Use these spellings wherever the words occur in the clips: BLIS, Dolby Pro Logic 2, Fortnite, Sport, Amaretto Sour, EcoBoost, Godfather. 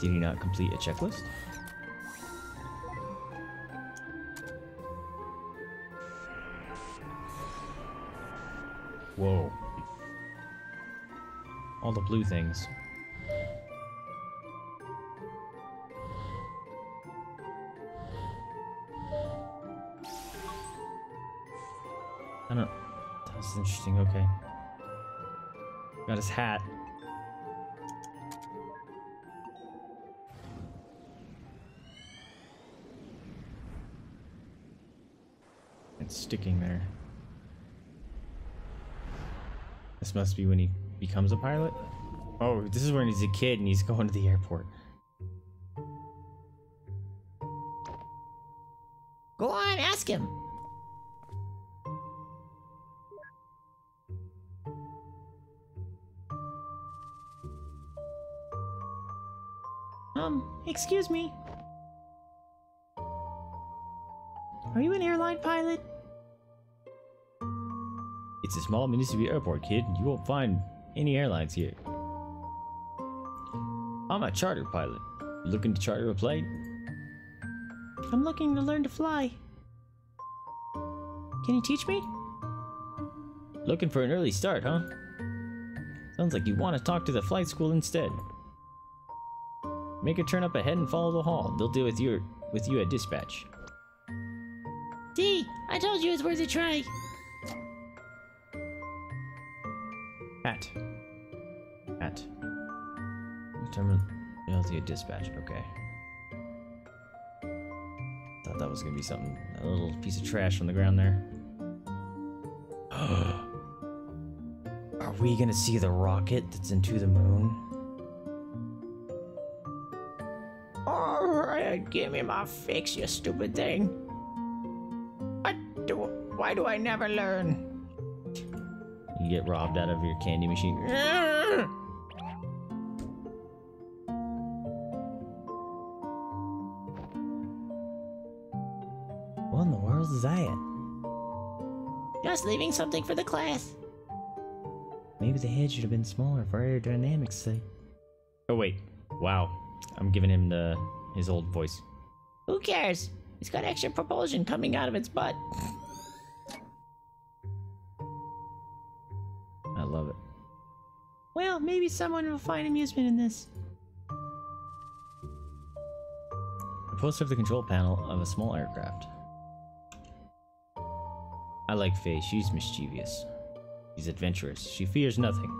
Did he not complete a checklist? Whoa. All the blue things. I don't... That's interesting, okay. Got his hat. It's sticking there. This must be when he becomes a pilot. Oh, this is when he's a kid and he's going to the airport. Go on, ask him. Excuse me. Are you an airline pilot? It's a small municipal airport, kid. You won't find any airlines here. I'm a charter pilot. You looking to charter a plane? I'm looking to learn to fly. Can you teach me? Looking for an early start, huh? Sounds like you want to talk to the flight school instead. Make a turn up ahead and follow the hall. They'll deal with you at dispatch. See, I told you it's worth a try. At. Determine loyalty at dispatch. Okay. Thought that was gonna be something. A little piece of trash on the ground there. Are we gonna see the rocket that's into the moon? Give me my fix, you stupid thing. Why do I never learn? You get robbed out of your candy machine. What in the world is that? Just leaving something for the class. Maybe the head should have been smaller for aerodynamics sake. Oh wait, wow. I'm giving him his old voice. Who cares? It's got extra propulsion coming out of its butt. I love it. Well, maybe someone will find amusement in this. A poster of the control panel of a small aircraft. I like Faye. She's mischievous. She's adventurous. She fears nothing.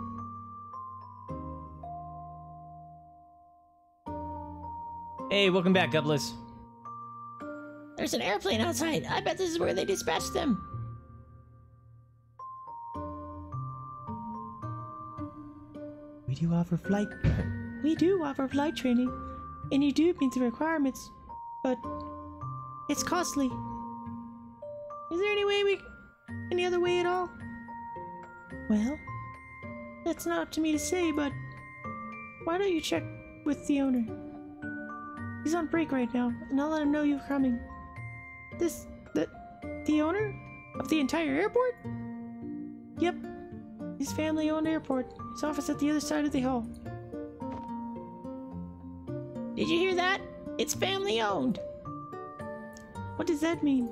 Hey, welcome back, Gubless. There's an airplane outside. I bet this is where they dispatched them. We do offer flight training, and you do meet the requirements, but it's costly. Is there any other way at all? Well, that's not up to me to say, but why don't you check with the owner? He's on break right now, and I'll let him know you're coming. The owner of the entire airport? Yep. His family-owned airport. His office at the other side of the hall. Did you hear that? It's family-owned. What does that mean?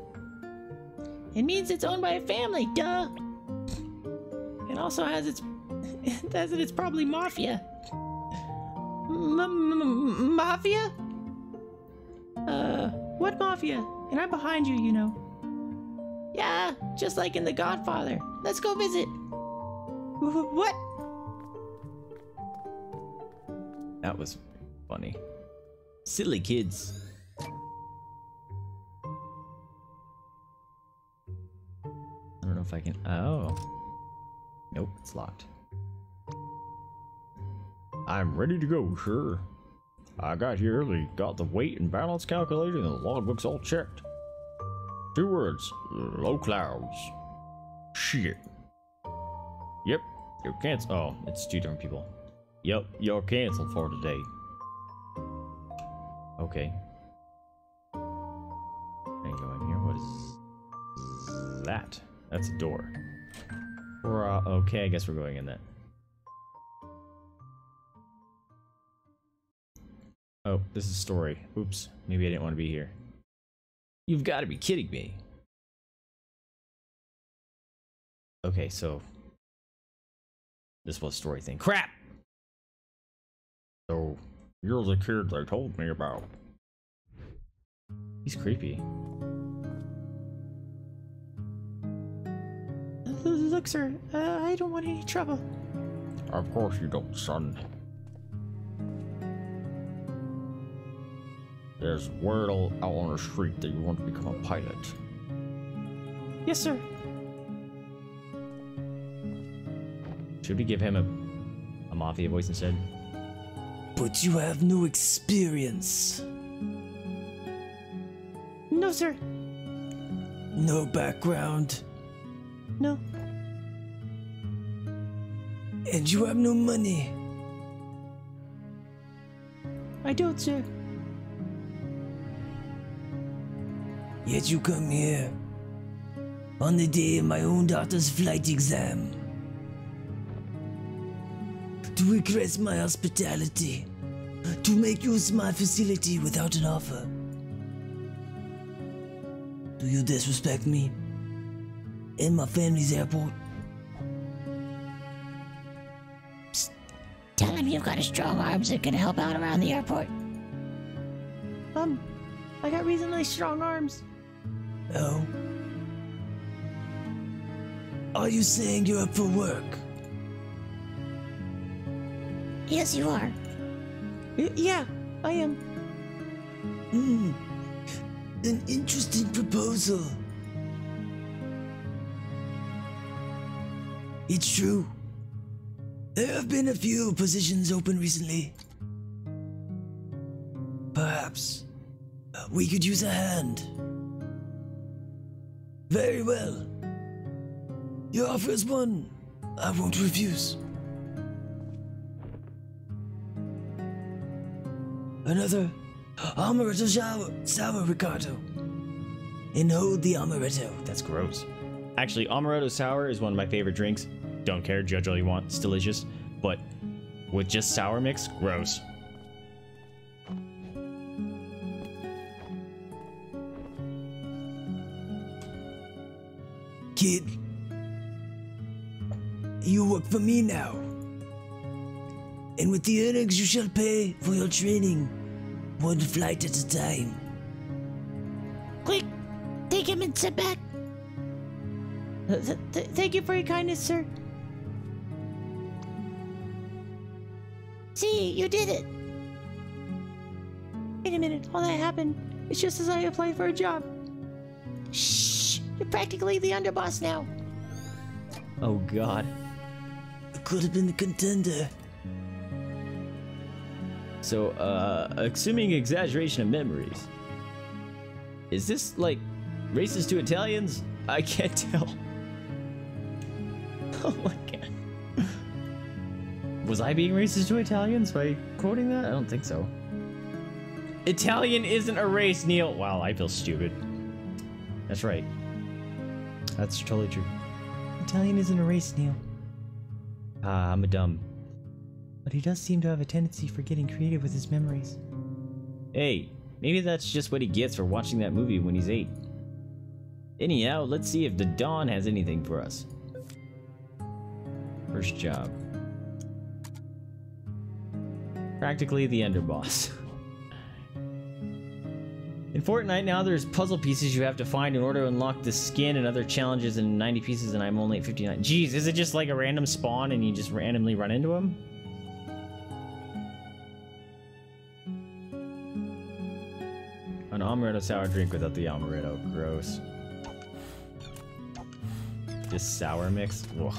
It means it's owned by a family, duh. It also has it's probably mafia. Mafia? What mafia? And I'm behind you, you know. Yeah, just like in The Godfather. Let's go visit. What? That was funny. Silly kids. I don't know if I can... Oh. Nope, it's locked. I'm ready to go, sure. I got here early, got the weight and balance calculated, and the logbooks all checked. 2 words, low clouds. Shit. Yep, you're canceled. Oh, it's 2 different people. Yep, you're canceled for today. Okay. I go in here, what is that? That's a door. Okay, I guess we're going in that. Oh, this is story. Oops, maybe I didn't want to be here. You've got to be kidding me. Okay, so this was a story thing. Crap! So you're the kid they told me about. He's creepy. Look, sir, I don't want any trouble. Of course you don't, son. There's word out on the street that you want to become a pilot. Yes, sir. Should we give him a mafia voice instead? But you have no experience. No, sir. No background. No. And you have no money. I don't, sir. Yet you come here on the day of my own daughter's flight exam to request my hospitality, to make use of my facility without an offer. Do you disrespect me and my family's airport? Psst. Tell him you've got a strong arm that can help out around the airport. I got reasonably strong arms. Oh? Are you saying you're up for work? Yes, you are. Yeah, I am. Hmm. An interesting proposal. It's true. There have been a few positions open recently. Perhaps we could use a hand. Very well. Your offer is one I won't refuse. Another Amaretto Sour, Ricardo. And hold the Amaretto. That's gross. Actually, Amaretto Sour is one of my favorite drinks. Don't care, judge all you want, it's delicious. But with just sour mix, gross. Kid, you work for me now, and with the earnings you shall pay for your training, one flight at a time. Quick, take him and sit back. Thank you for your kindness, sir. See, you did it. Wait a minute, all that happened, it's just as I applied for a job. Shh. You're practically the underboss now. Oh God. It could have been the contender. So, assuming exaggeration of memories. Is this like racist to Italians? I can't tell. Oh my God. Was I being racist to Italians by quoting that? I don't think so. Italian isn't a race, Neil. Wow, I feel stupid. That's right. That's totally true. Italian isn't a race, Neil. Ah, I'm a dumb. But he does seem to have a tendency for getting creative with his memories. Hey, maybe that's just what he gets for watching that movie when he's 8. Anyhow, let's see if the Dawn has anything for us. First job. Practically the underboss. In Fortnite now, there's puzzle pieces you have to find in order to unlock the skin and other challenges in 90 pieces, and I'm only at 59. Jeez, is it just like a random spawn and you just randomly run into him? An Amaretto Sour drink without the Amaretto. Gross. This sour mix? Ugh.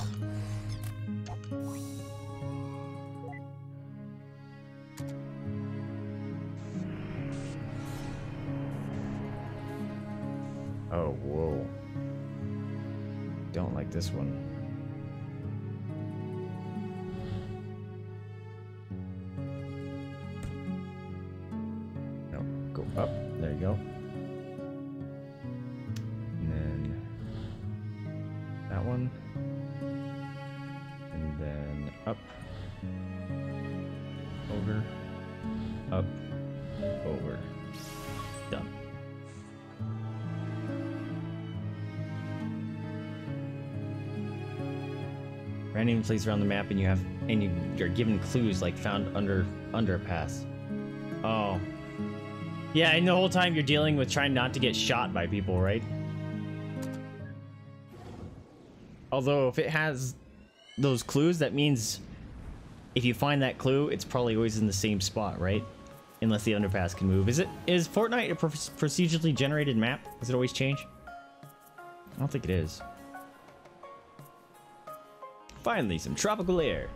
Oh, whoa. Don't like this one. No, go up. There you go. And then that one. And then up. Over. Up. over. Done. Random places around the map, and you're given clues like found under a pass. Oh. Yeah, and the whole time you're dealing with trying not to get shot by people, right? Although, if it has those clues, that means if you find that clue, it's probably always in the same spot, right? Unless the underpass can move. Is Fortnite a procedurally generated map? Does it always change? I don't think it is. Finally, some tropical air.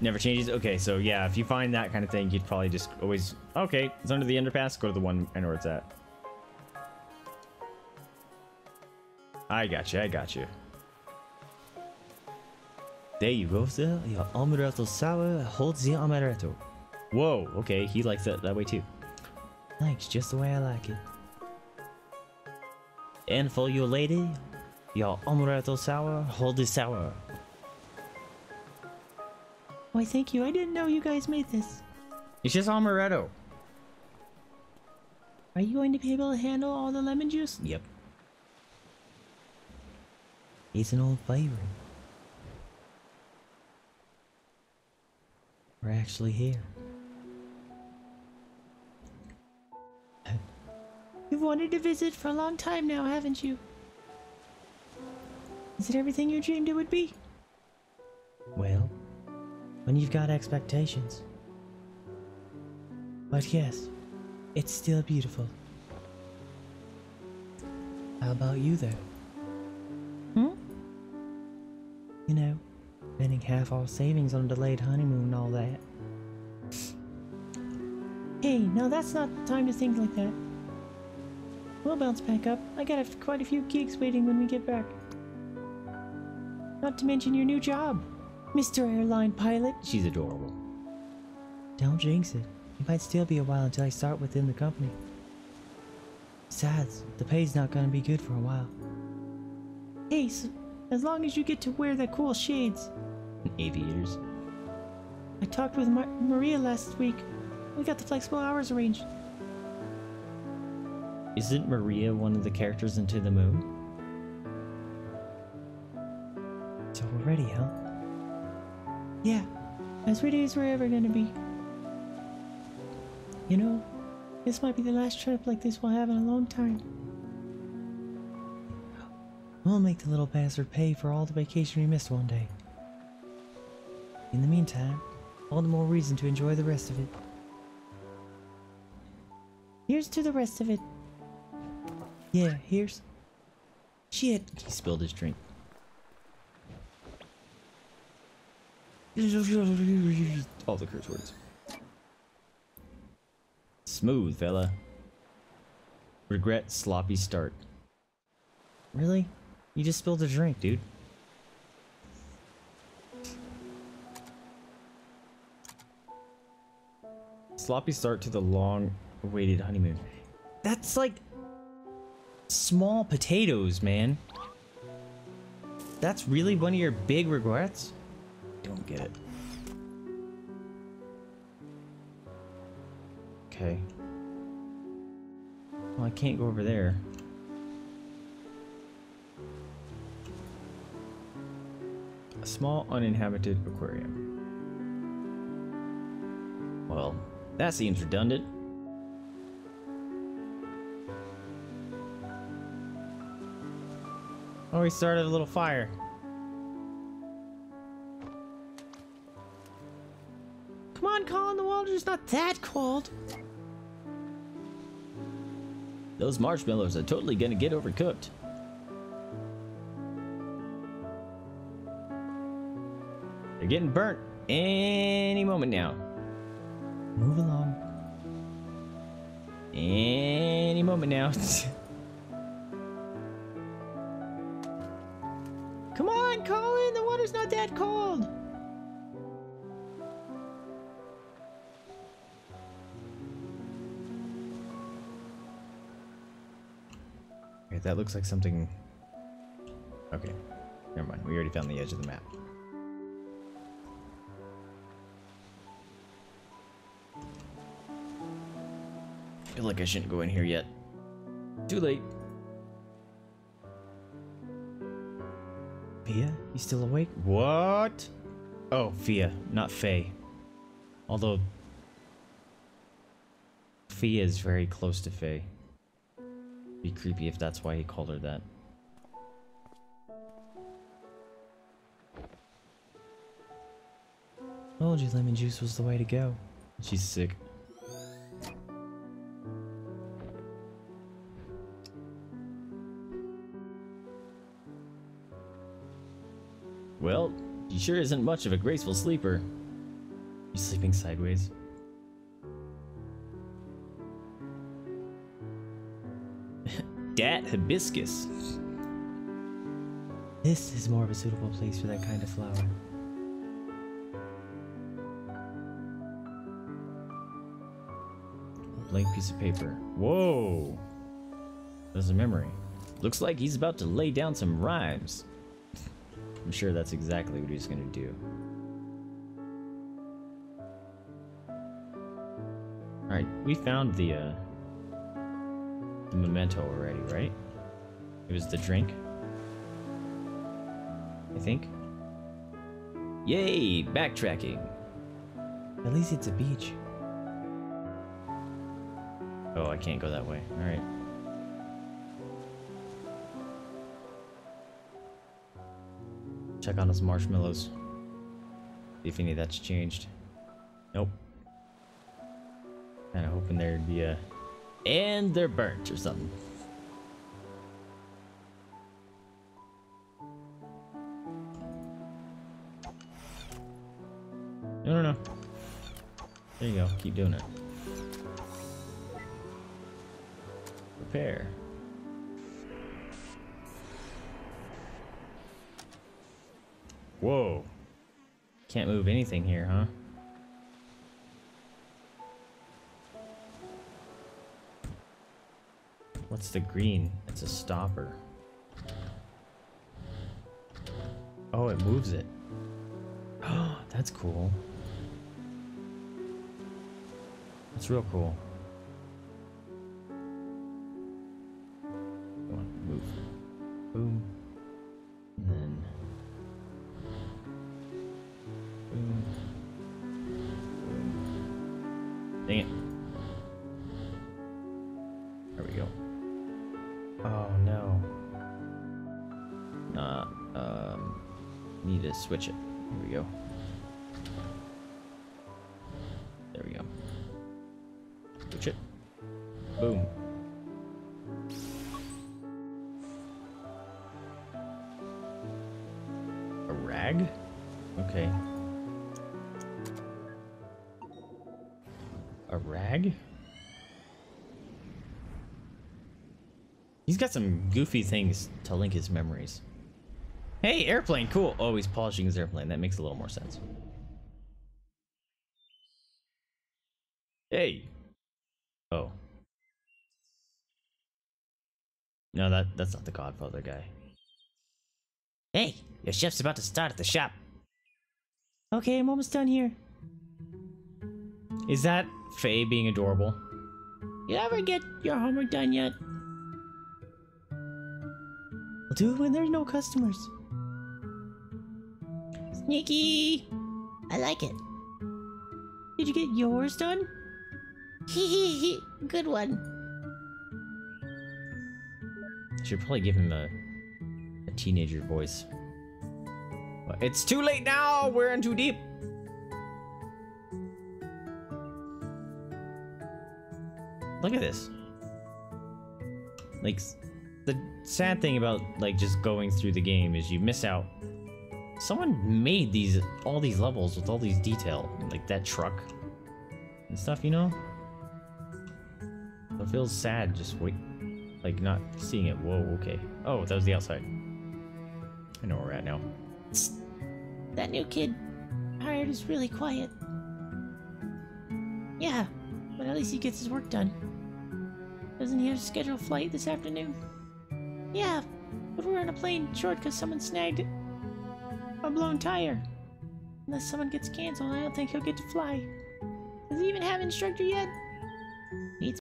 Never changes? Okay, so yeah, if you find that kind of thing, you'd probably just always... Okay, it's under the underpass, go to the one I know where it's at. I got you, I got you. There you go, sir. Your Amaretto Sour holds the Amaretto. Whoa, okay, he likes it that way too. Thanks, just the way I like it. And for you, lady, your Amaretto Sour holds the sour. Why, thank you. I didn't know you guys made this. It's just amaretto. Are you going to be able to handle all the lemon juice? Yep. It's an old favorite. We're actually here. You've wanted to visit for a long time now, haven't you? Is it everything you dreamed it would be? Well... when you've got expectations. But yes, it's still beautiful. How about you though? Hmm? You know, spending half our savings on a delayed honeymoon and all that. Hey, now that's not the time to think like that. We'll bounce back up. I got quite a few gigs waiting when we get back. Not to mention your new job. Mr. Airline Pilot. She's adorable. Don't jinx it. It might still be a while until I start within the company. Besides, the pay's not gonna be good for a while. Hey, so as long as you get to wear the cool shades. Aviators. I talked with Maria last week. We got the flexible hours arranged. Isn't Maria one of the characters into the moon? So we're ready, huh? Yeah, as ready as we're ever gonna be. You know, this might be the last trip like this we'll have in a long time. We'll make the little bastard pay for all the vacation we missed one day. In the meantime, all the more reason to enjoy the rest of it. Here's to the rest of it. Yeah, here's... Shit! He spilled his drink. All the curse words. Smooth, fella. Regret sloppy start. Really? You just spilled a drink, dude. Sloppy start to the long-awaited honeymoon. That's like... small potatoes, man. That's really one of your big regrets? Don't get it. Okay. Well, I can't go over there. A small uninhabited aquarium. Well, that seems redundant. Oh, we started a little fire. It's not that cold. Those marshmallows are totally gonna get overcooked. They're getting burnt any moment now. Move along. Any moment now. Come on, Colin, the water's not that cold. That looks like something... Okay, never mind. We already found the edge of the map. feel like I shouldn't go in here yet. Too late. Fia? You still awake? What? Oh, Fia, not Faye. Although... Fia is very close to Faye. It'd be creepy if that's why he called her that. Told you lemon juice was the way to go. She's sick. Well, she sure isn't much of a graceful sleeper. She's sleeping sideways. Dat hibiscus. This is more of a suitable place for that kind of flower. A blank piece of paper. Whoa! There's a memory. Looks like he's about to lay down some rhymes. I'm sure that's exactly what he's gonna do. Alright, we found the memento already, right? It was the drink, I think. Yay! Backtracking! At least it's a beach. Oh, I can't go that way. Alright. Check on his marshmallows. See if any of that's changed. Nope. Kinda hoping there'd be a... And they're burnt or something. No, no, no. There you go. Keep doing it. Prepare. Whoa. Can't move anything here, huh? What's the green? It's a stopper. Oh, it moves it. Oh, that's cool. That's real cool. Come on, move. Boom. And then... Boom. Boom. Dang it. There we go. Oh no. Nah, need to switch it. Here we go. There we go. Switch it. Boom. A rag? Okay. A rag? He's got some goofy things to link his memories. Hey, airplane, cool. Oh, he's polishing his airplane. That makes a little more sense. Hey. Oh. No, that's not the Godfather guy. Hey, your chef's about to start at the shop. Okay, I'm almost done here. Is that Faye being adorable? You ever get your homework done yet? We'll do it when there's no customers. Sneaky! I like it. Did you get yours done? Hee good one. I should probably give him a teenager voice. But it's too late now! We're in too deep! Look at this. Like... The sad thing about like just going through the game is you miss out. Someone made these all these levels with all these detail, like that truck and stuff, you know? It feels sad just wait, like not seeing it. Whoa, okay. Oh, that was the outside. I know where we're at now. That new kid hired is really quiet. Yeah, but at least he gets his work done. Doesn't he have a scheduled flight this afternoon? Yeah, but we're on a plane short because someone snagged a blown tire. Unless someone gets canceled, I don't think he'll get to fly. Does he even have an instructor yet? Needs